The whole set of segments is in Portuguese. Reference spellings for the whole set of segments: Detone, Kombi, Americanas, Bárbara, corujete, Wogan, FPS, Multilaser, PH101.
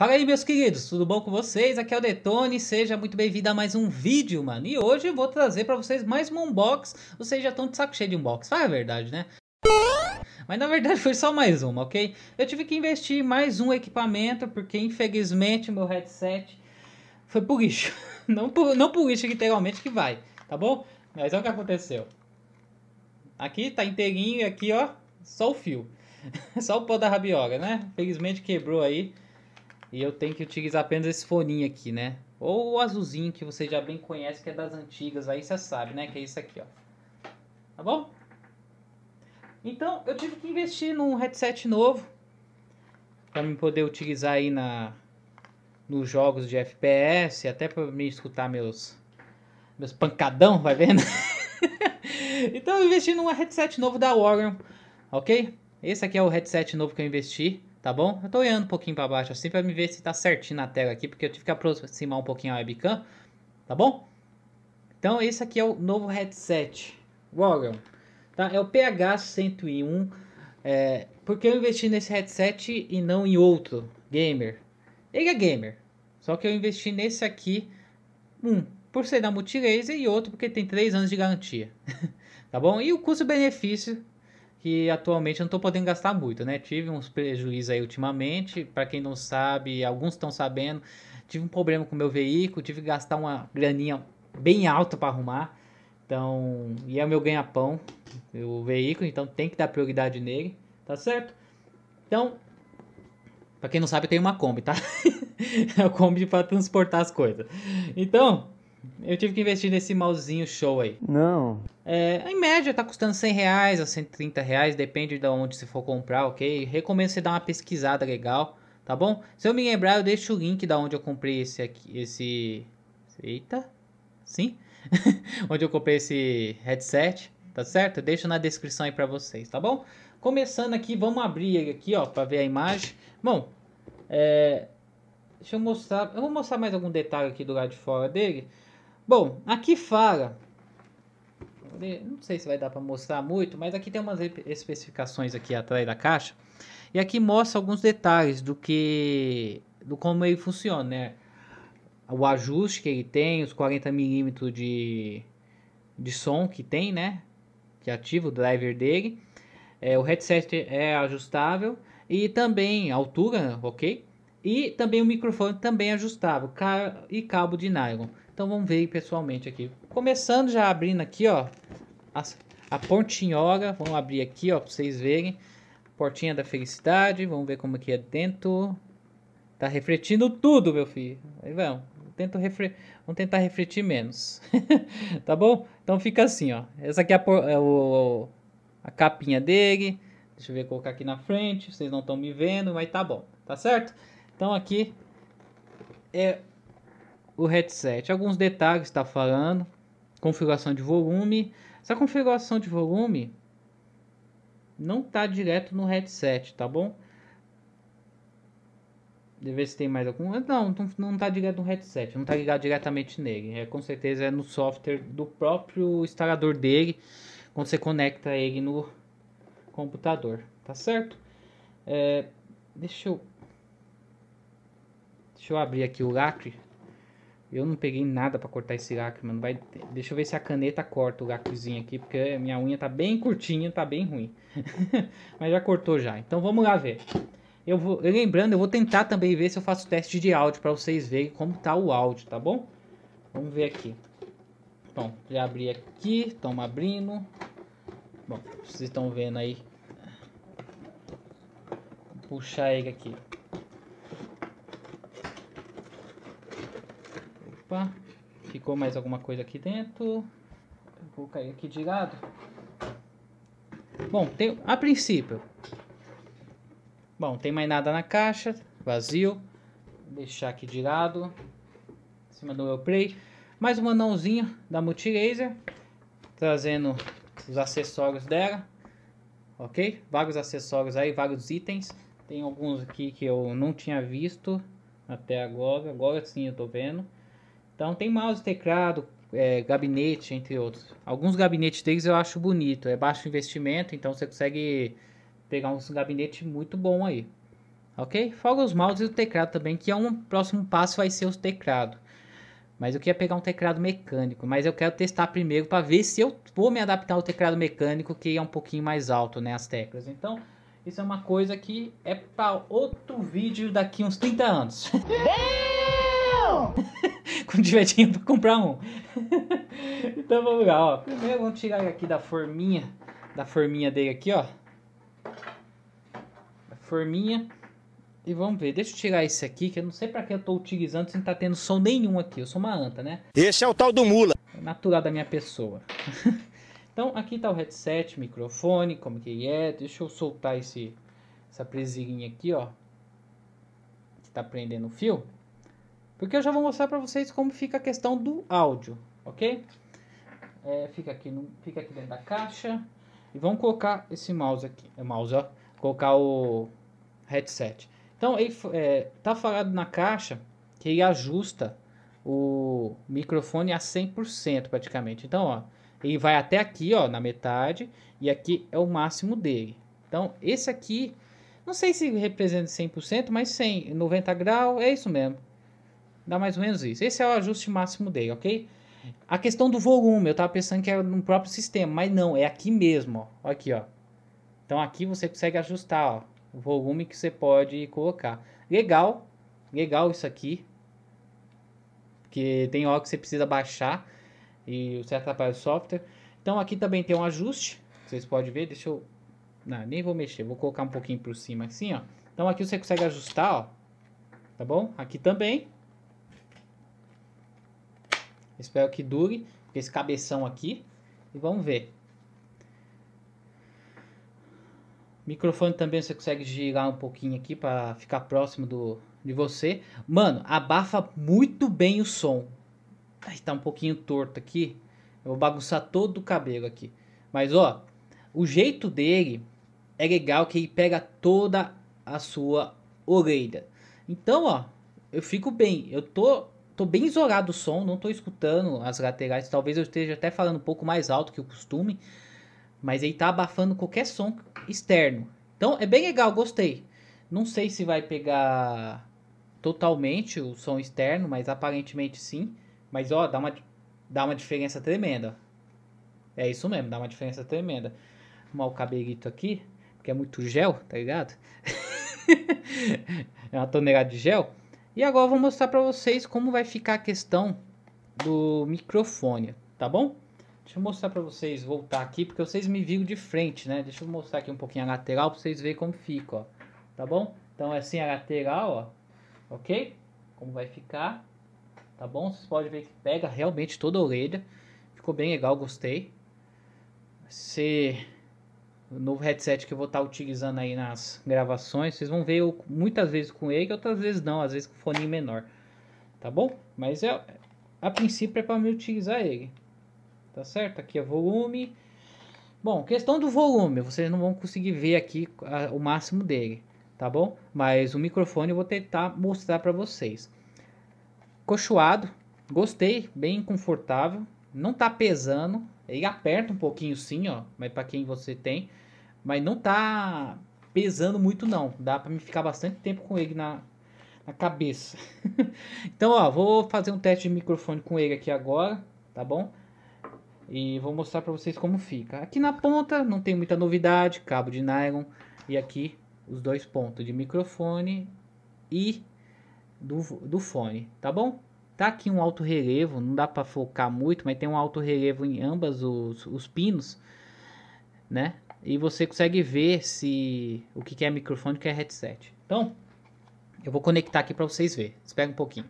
Fala aí, meus queridos, tudo bom com vocês? Aqui é o Detone, seja muito bem-vindo a mais um vídeo, mano. E hoje eu vou trazer pra vocês mais um unbox. Vocês já estão de saco cheio de unbox, fala a verdade, né? Mas na verdade foi só mais uma, ok? Eu tive que investir em mais um equipamento, porque infelizmente meu headset foi pro lixo. Não pro lixo literalmente que vai, tá bom? Mas olha o que aconteceu. Aqui tá inteirinho e aqui, ó, só o fio. Só o pó da rabiola, né? Felizmente quebrou aí. E eu tenho que utilizar apenas esse foninho aqui, né? Ou o azulzinho que você já bem conhece, que é das antigas. Aí você sabe, né? Que é isso aqui, ó. Tá bom? Então, eu tive que investir num headset novo. Pra me poder utilizar aí nos jogos de FPS. Até pra me escutar meus pancadão, vai vendo? Então, eu investi num headset novo da Wogan, ok? Esse aqui é o headset novo que eu investi. Tá bom? Eu tô olhando um pouquinho pra baixo assim pra me ver se tá certinho na tela aqui, porque eu tive que aproximar um pouquinho a webcam. Tá bom? Então esse aqui é o novo headset Wogan, tá? É o PH101, porque eu investi nesse headset e não em outro gamer. Ele é gamer, só que eu investi nesse aqui, por ser da Multilaser, e outro porque tem 3 anos de garantia. Tá bom? E o custo-benefício, que atualmente eu não estou podendo gastar muito, né? Tive uns prejuízos aí ultimamente, para quem não sabe, alguns estão sabendo, tive um problema com o meu veículo, tive que gastar uma graninha bem alta para arrumar, então, e é o meu ganha-pão, o veículo, então tem que dar prioridade nele, tá certo? Então, para quem não sabe, eu tenho uma Kombi, tá? É uma Kombi para transportar as coisas. Então, eu tive que investir nesse malzinho show aí. Não. Em média tá custando R$100 a R$130, depende de onde você for comprar, ok? Recomendo você dar uma pesquisada legal, tá bom? Se eu me lembrar, eu deixo o link da onde eu comprei esse aqui, Eita! Sim? Onde eu comprei esse headset, tá certo? Eu deixo na descrição aí pra vocês, tá bom? Começando aqui, vamos abrir ele aqui, ó, pra ver a imagem. Bom, deixa eu mostrar. Eu vou mostrar mais algum detalhe aqui do lado de fora dele. Bom, aqui fala, não sei se vai dar para mostrar muito, mas aqui tem umas especificações aqui atrás da caixa. E aqui mostra alguns detalhes do como ele funciona, né? O ajuste que ele tem, os 40mm de som que tem, né? Que ativa o driver dele. O headset é ajustável e também a altura, ok? E também o microfone também ajustável e cabo de nylon. Então vamos ver pessoalmente aqui. Começando já abrindo aqui, ó, a portinhola. Vamos abrir aqui, ó, para vocês verem. Portinha da felicidade. Vamos ver como que é dentro. Tá refletindo tudo, meu filho. Aí vamos. Vamos tentar refletir menos. Tá bom? Então fica assim, ó. Essa aqui é a capinha dele. Deixa eu ver, colocar aqui na frente. Vocês não estão me vendo, mas tá bom. Tá certo? Então aqui é o headset, alguns detalhes está falando, configuração de volume. Essa configuração de volume não tá direto no headset, tá bom? Deixa eu ver se tem mais algum. Não tá direto no headset, não tá ligado diretamente nele. Com certeza é no software do próprio instalador dele, quando você conecta ele no computador, tá certo? Deixa eu abrir aqui o lacre. Eu não peguei nada pra cortar esse lacre, mano. Deixa eu ver se a caneta corta o lacrezinho aqui, porque minha unha tá bem curtinha, tá bem ruim. Mas já cortou já. Então vamos lá ver. Lembrando, eu vou tentar também ver se eu faço teste de áudio pra vocês verem como tá o áudio, tá bom? Vamos ver aqui. Bom, já abri aqui. Estamos abrindo. Bom, vocês estão vendo aí. Vou puxar ele aqui. Opa, ficou mais alguma coisa aqui dentro. Vou cair aqui de lado. Bom, a princípio. Bom, não tem mais nada na caixa. Vazio. Vou deixar aqui de lado. Em cima do meu play. Mais um anãozinho da Multilaser. Trazendo os acessórios dela. Ok? Vários acessórios aí, vários itens. Tem alguns aqui que eu não tinha visto até agora. Agora sim eu tô vendo. Então tem mouse, teclado, gabinete, entre outros. Alguns gabinetes deles eu acho bonito. É baixo investimento, então você consegue pegar uns gabinetes muito bom aí. ok? Fora os mouse e o teclado também, que é um próximo passo, vai ser o teclado. Mas eu queria pegar um teclado mecânico, mas eu quero testar primeiro para ver se eu vou me adaptar ao teclado mecânico, que é um pouquinho mais alto, né, as teclas. Então, isso é uma coisa que é para outro vídeo daqui uns 30 anos. Quando tiver dinheiro para comprar um. Então vamos lá, ó. Primeiro vamos tirar aqui da forminha dele aqui, ó. Da forminha. E vamos ver, deixa eu tirar esse aqui, que eu não sei pra que eu tô utilizando se não tá tendo som nenhum aqui. Eu sou uma anta, né? Esse é o tal do mula. É natural da minha pessoa. Então, aqui tá o headset, microfone, como que é. Deixa eu soltar essa presilhinha aqui, ó. Que tá prendendo o fio. Porque eu já vou mostrar pra vocês como fica a questão do áudio, ok? É, fica aqui dentro da caixa. E vamos colocar esse mouse aqui. É mouse, ó. Colocar o headset. Então, ele, tá falado na caixa que ele ajusta o microfone a 100% praticamente. Então, ó, ele vai até aqui, ó, na metade, e aqui é o máximo dele. Então, esse aqui, não sei se representa 100%, mas 100, 90 graus, é isso mesmo. Dá mais ou menos isso. Esse é o ajuste máximo dele, ok? A questão do volume, eu tava pensando que era no próprio sistema, mas não, é aqui mesmo, ó. Aqui, ó. Então, aqui você consegue ajustar, ó. O volume que você pode colocar. Legal, legal isso aqui. Porque tem hora que você precisa baixar e você atrapalha o software. Então aqui também tem um ajuste. Vocês podem ver, deixa eu... Não, nem vou mexer, vou colocar um pouquinho por cima assim, ó. Então aqui você consegue ajustar, ó. Tá bom? Aqui também. Espero que dure, porque esse cabeção aqui. E vamos ver. Microfone também você consegue girar um pouquinho aqui para ficar próximo de você. Mano, abafa muito bem o som. Ai, tá um pouquinho torto aqui. Eu vou bagunçar todo o cabelo aqui. Mas, ó, o jeito dele é legal que ele pega toda a sua orelha. Então, ó, eu fico bem. Eu tô bem isolado o som, não tô escutando as laterais. Talvez eu esteja até falando um pouco mais alto que o costume. Mas ele tá abafando qualquer som externo. Então é bem legal, gostei. Não sei se vai pegar totalmente o som externo, mas aparentemente sim. Mas ó, dá uma diferença tremenda. É isso mesmo, dá uma diferença tremenda. Vou arrumar o cabelito aqui, porque é muito gel, tá ligado? É uma tonelada de gel. E agora eu vou mostrar pra vocês como vai ficar a questão do microfone, tá bom? Deixa eu mostrar pra vocês, voltar aqui, porque vocês me viram de frente, né? Deixa eu mostrar aqui um pouquinho a lateral pra vocês verem como fica, ó. Tá bom? Então, é assim a lateral, ó. Ok? Como vai ficar. Tá bom? Vocês podem ver que pega realmente toda a orelha. Ficou bem legal, gostei. Esse novo headset que eu vou estar utilizando aí nas gravações, vocês vão ver eu muitas vezes com ele, outras vezes não. Às vezes com fone menor. Tá bom? Mas a princípio é pra me utilizar ele. Tá certo? Aqui é volume. Bom, questão do volume, vocês não vão conseguir ver aqui o máximo dele, tá bom? Mas o microfone eu vou tentar mostrar pra vocês. Cochoado, gostei, bem confortável, não tá pesando. Ele aperta um pouquinho sim, ó, mas pra quem você tem. Mas não tá pesando muito não, dá pra me ficar bastante tempo com ele na cabeça. Então, ó, vou fazer um teste de microfone com ele aqui agora, tá bom? E vou mostrar pra vocês como fica. Aqui na ponta não tem muita novidade. Cabo de nylon. E aqui os dois pontos de microfone e do fone. Tá bom? Tá aqui um alto relevo. Não dá pra focar muito. Mas tem um alto relevo em ambas os pinos. Né? E você consegue ver se o que é microfone e o que é headset. Então, eu vou conectar aqui pra vocês verem. Espera um pouquinho.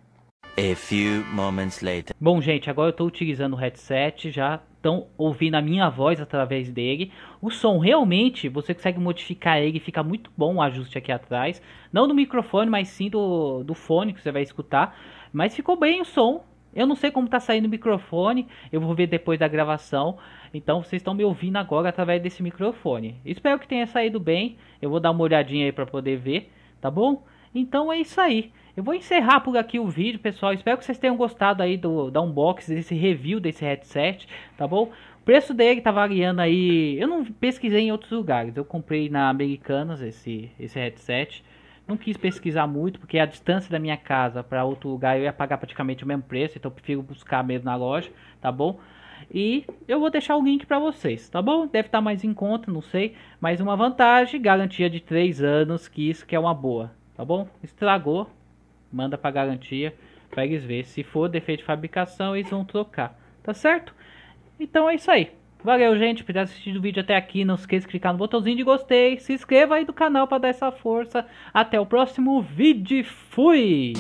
A few moments later. Bom, gente, agora eu estou utilizando o headset, já estão ouvindo a minha voz através dele. O som realmente, você consegue modificar ele, fica muito bom o ajuste aqui atrás. Não do microfone, mas sim do fone que você vai escutar. Mas ficou bem o som. Eu não sei como está saindo o microfone, eu vou ver depois da gravação. Então vocês estão me ouvindo agora através desse microfone. Espero que tenha saído bem, eu vou dar uma olhadinha aí para poder ver, tá bom? Então é isso aí. Eu vou encerrar por aqui o vídeo, pessoal. Espero que vocês tenham gostado aí da unboxing, desse review desse headset, tá bom? O preço dele tá variando aí, eu não pesquisei em outros lugares, eu comprei na Americanas esse headset. Não quis pesquisar muito, porque a distância da minha casa para outro lugar eu ia pagar praticamente o mesmo preço, então eu prefiro buscar mesmo na loja, tá bom? E eu vou deixar o link para vocês, tá bom? Deve estar mais em conta, não sei, mas uma vantagem, garantia de 3 anos, que isso que é uma boa, tá bom? Estragou, manda para garantia, para eles verem, se for defeito de fabricação eles vão trocar, tá certo? Então é isso aí. Valeu, gente, por ter assistido o vídeo até aqui. Não se esqueça de clicar no botãozinho de gostei. Se inscreva aí do canal para dar essa força. Até o próximo vídeo. Fui!